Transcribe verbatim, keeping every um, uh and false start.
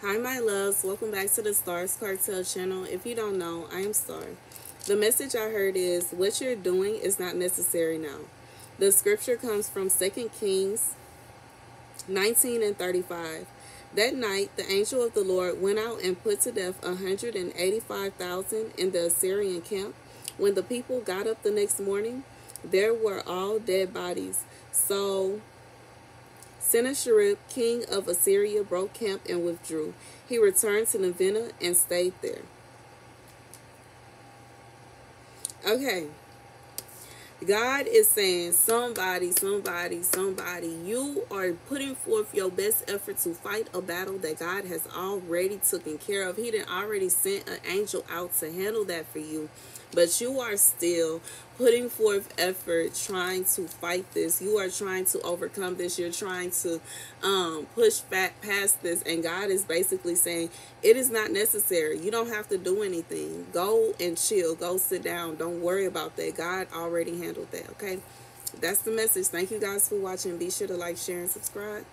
Hi my loves, welcome back to the StaR's Cartel channel. If you don't know, I am StaR. The message I heard is, what you're doing is not necessary now. The scripture comes from Second Kings nineteen and thirty-five. That night the angel of the Lord went out and put to death one hundred eighty-five thousand in the Assyrian camp. When the people got up the next morning, there were all dead bodies. So Sennacherib, king of Assyria, broke camp and withdrew. He returned to Nineveh and stayed there. Okay. God is saying, somebody, somebody, somebody, you are putting forth your best effort to fight a battle that God has already taken care of. He done already sent an angel out to handle that for you. But you are still putting forth effort, trying to fight this. You are trying to overcome this. You're trying to um, push back past this. And God is basically saying, it is not necessary. You don't have to do anything. Go and chill. Go sit down. Don't worry about that. God already handled that, okay? That's the message. Thank you guys for watching. Be sure to like, share, and subscribe.